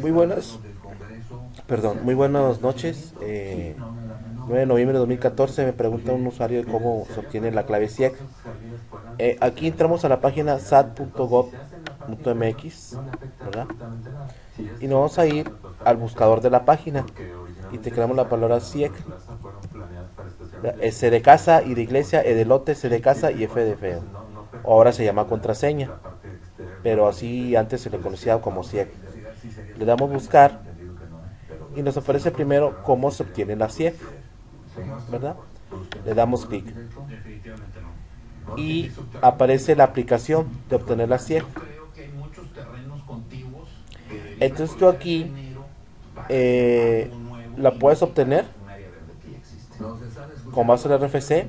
Muy buenas noches. 9 de noviembre de 2014 me pregunta un usuario de cómo se obtiene la clave CIEC. Aquí entramos a la página sat.gob.mx, ¿verdad? Y nos vamos a ir al buscador de la página y tecleamos la palabra CIEC. C de casa, I de iglesia, E de lote, C de casa y F de feo. Ahora se llama contraseña, pero así antes se le conocía como CIEC. Le damos buscar y nos aparece primero cómo se obtiene la CIEF, ¿verdad? Le damos clic y aparece la aplicación de obtener la CIEF. Entonces tú aquí la puedes obtener con base en el RFC,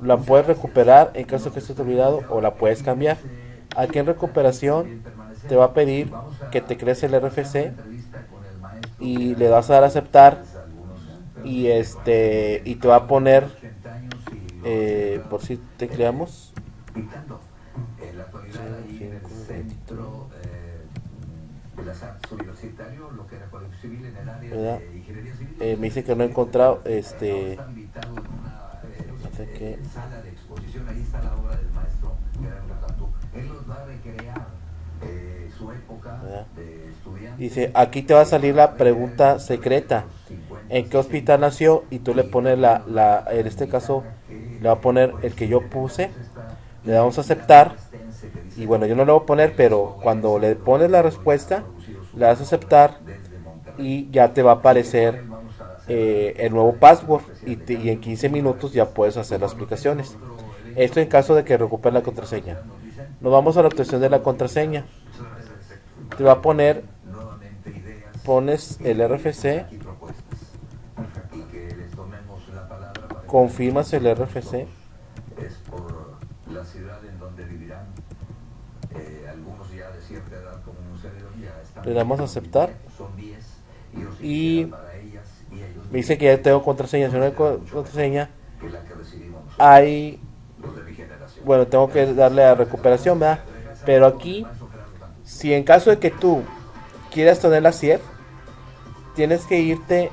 la puedes recuperar en caso que esté olvidado o la puedes cambiar. Aquí en recuperación te va a pedir que te crees el RFC y le vas a dar a aceptar y te va a poner por si tecleamos me dice que no he encontrado sala de exposición, ahí está la obra del maestro Guerrero Cantú. Él nos va a recrear su época de estudiante. Dice, aquí te va a salir la pregunta secreta. ¿En qué hospital nació? Y tú le pones la en este caso le va a poner el que yo puse. Le damos a aceptar. Y bueno, yo no le voy a poner, pero cuando le pones la respuesta, le das a aceptar y ya te va a aparecer el nuevo password y en 15 minutos ya puedes hacer las aplicaciones. Esto en caso de que recupere la contraseña. Nos vamos a la obtención de la contraseña. Te va a poner, pones el RFC, confirmas el RFC. Es por la ciudad en donde vivirán algunos ya de cierta edad, como un le damos a aceptar y me dice que ya tengo contraseña. Si no hay contraseña, hay, bueno, tengo que darle a recuperación, ¿verdad? Pero aquí, si en caso de que tú quieras tener la CIEF, tienes que irte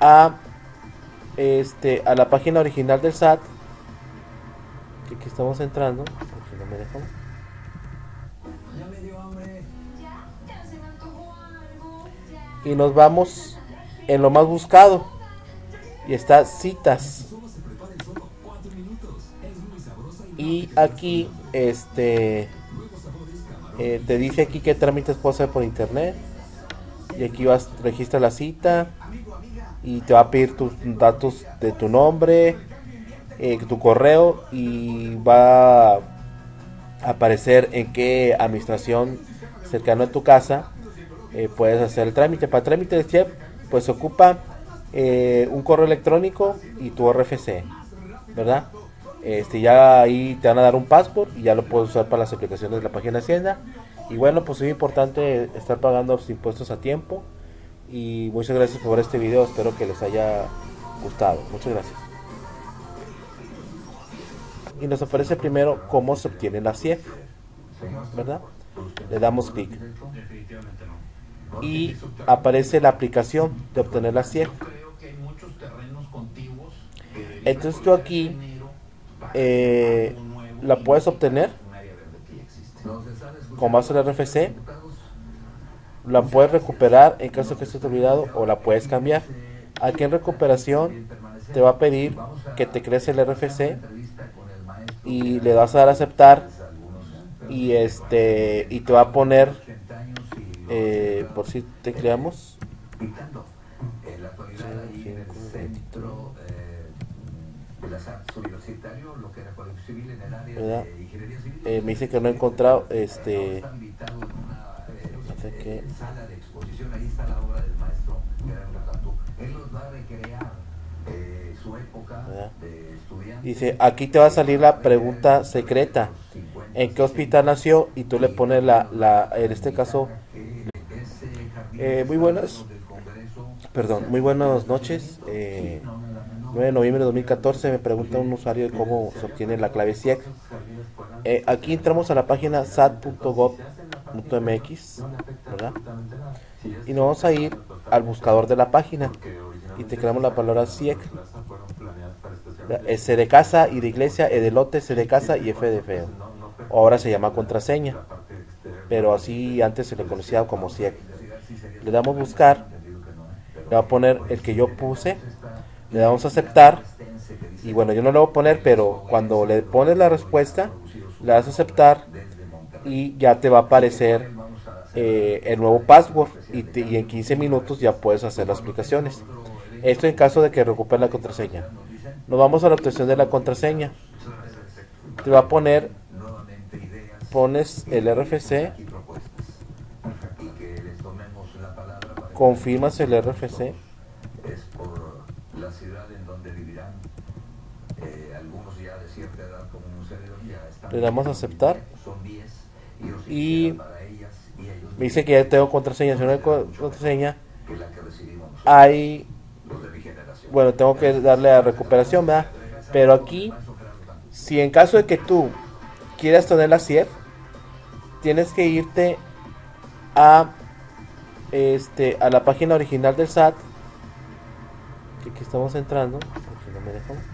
a la página original del SAT, que aquí estamos entrando. Aquí no me dejó. Y nos vamos en lo más buscado y está citas, y aquí te dice aquí qué trámites puedes hacer por internet, y aquí vas, registra la cita y te va a pedir tus datos de tu nombre, tu correo, y va a aparecer en qué administración cercana a tu casa puedes hacer el trámite. Para trámite de CIEF pues ocupa un correo electrónico y tu RFC, ¿verdad? Ya ahí te van a dar un passport y ya lo puedes usar para las aplicaciones de la página de Hacienda. Y bueno, pues es importante estar pagando los impuestos a tiempo. Y muchas gracias por ver este video, espero que les haya gustado. Muchas gracias. Y nos aparece primero cómo se obtiene la CIEF, ¿verdad? Le damos clic y aparece la aplicación de obtener la CIEF. Entonces tú aquí la puedes obtener con base en el RFC, la puedes recuperar en caso que esté olvidado o la puedes cambiar. Aquí en recuperación te va a pedir que te crees el RFC y le das a dar a aceptar y te va a poner por si tecleamos en la actualidad ahí en el centro de la SAT universitario, lo que era Código Civil en el área de ingeniería civil. Me dice que no he encontrado sala de exposición, ahí está la obra del maestro Guerrero Cantú. Él nos va a recrear su época de estudiante. Dice, aquí te va a salir la pregunta secreta. ¿En qué hospital nació? Y tú le pones en este caso. Muy buenas noches. 9 de noviembre de 2014 me pregunta un usuario de cómo se obtiene la clave CIEC. Aquí entramos a la página sat.gob.mx, sat.gob.mx, ¿verdad? Y nos vamos a ir al buscador de la página y tecleamos la palabra CIEC. C de casa, I de iglesia, E de lote, C de casa y F de feo. Ahora se llama contraseña, pero así antes se le conocía como CIEC. Le damos buscar, le va a poner el que yo puse, le damos aceptar. Y bueno, yo no lo voy a poner, pero cuando le pones la respuesta, le das a aceptar y ya te va a aparecer el nuevo password y en 15 minutos ya puedes hacer las aplicaciones. Esto en caso de que recuperes la contraseña. Nos vamos a la obtención de la contraseña. Te va a poner, pones el RFC, confirmas el RFC. Le damos a aceptar y me dice que ya tengo contraseña. Si no hay contraseña, hay, bueno, tengo que darle a recuperación, ¿verdad? Pero aquí, si en caso de que tú quieras tener la CIEF, tienes que irte a la página original del SAT, que aquí estamos entrando, aquí no me dejan.